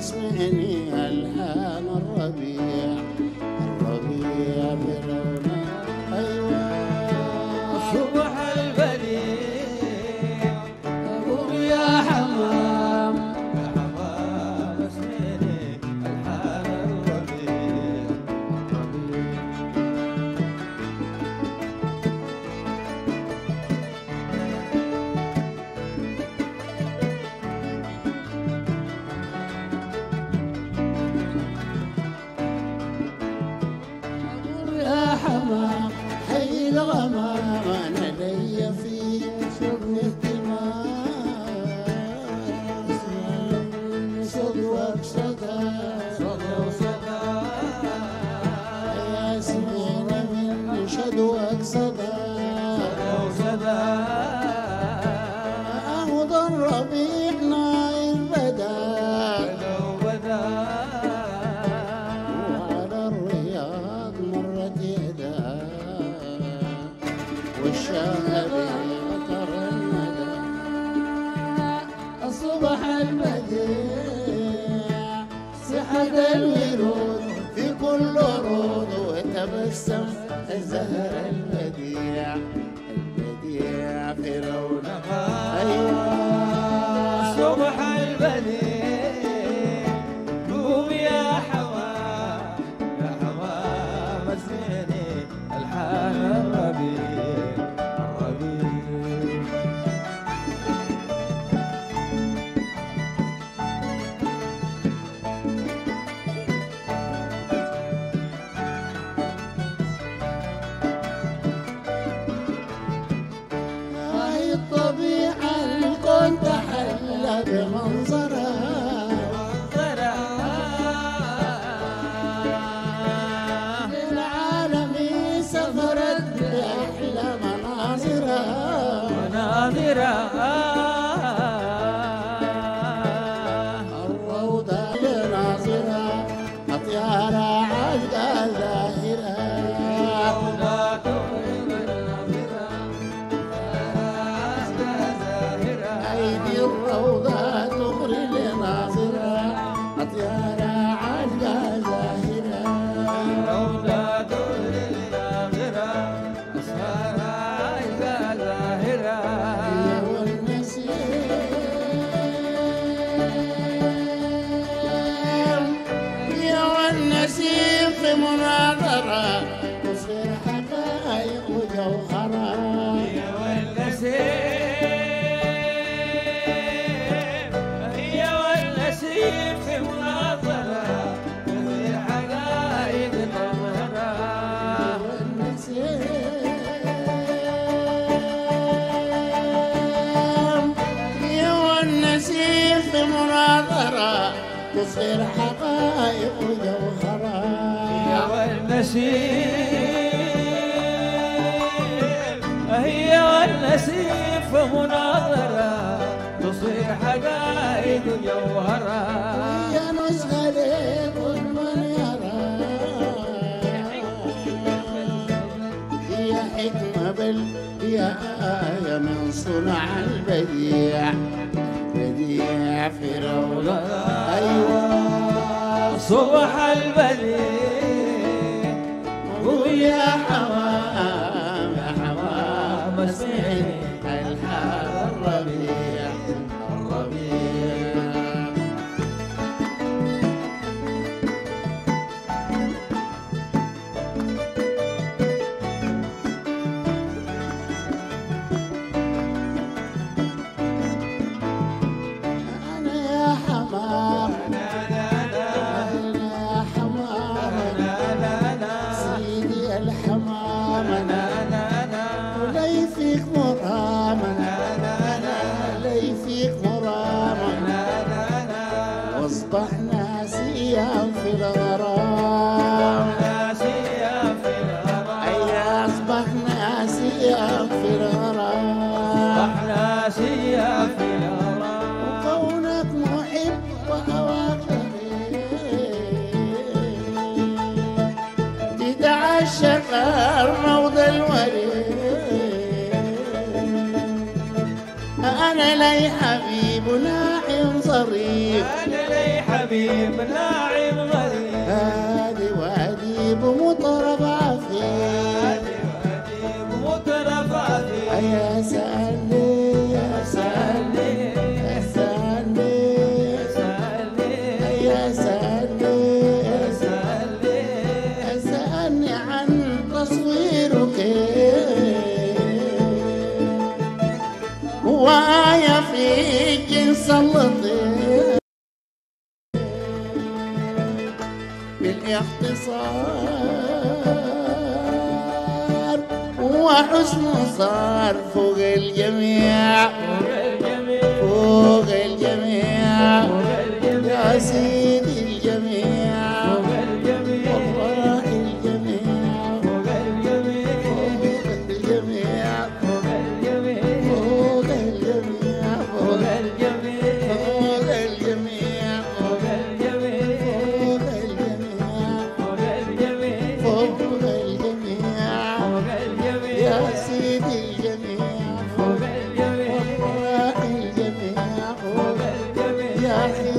اسمعني ألحان الربيع الربيع برمى أيوة صبح البديع أبوك يا حمام يا حمام اسمعني ألحان الربيع الربيع حي الغمام لدي في سجن التماس صدوك صدى يا سمين من شدوك صدى أهضر ربيعنا البدا أصبح البديع سحب الورود في كل رود وتبسم الزهر البديع البديع في رونقها أيوة صبح البديع قوم يا حوام يا حوام اسمعني الحان الربيع الطبيعة الكون تحلى بمنظرها للعالم سفرت بأحلى مناظرها الروضة لناظرها أطيارها عذبة ظاهرة الروضة تغري لناظرة أطيارها عذبة زاهرة الروضة تغري لناظرة أطيارها عذبة زاهرة هي والنسيم هي والنسيم في مناظرة تصير حقائق جوهرة هي والنسيم في مناظرة تصير حقائق جوهرة هي والنسيم هي والنسيم في مناظرة تصير حقائق جوهرة هي نزهة لكل من يراها هي حكمة بل هي آية من صنع البديع البديع في رونقها أيوة صبح البديع ويا حمام يا حمام اسمعني الحان الربيع الربيع واصبحنا سياف في الغرام أي أصبحنا سياف في الغرام وكونك محب وهواك تتعشق الموضة الوريد لي حبيب ناعم ظريف، لي حبيب ناعم ظريف، هادي وأديب مطرب عفيف، هادي وأديب مطرب عفيف، يا سألني يا سألني يا سألني يا سألني يا سألني يا سألني يا سألني عن تصويرك ويا فيك سلطي بالاختصار وحسن صار فوق الجميع فوق الجميع يا سيدي الجميع والله الجميع فوق الجميع فوق الجميع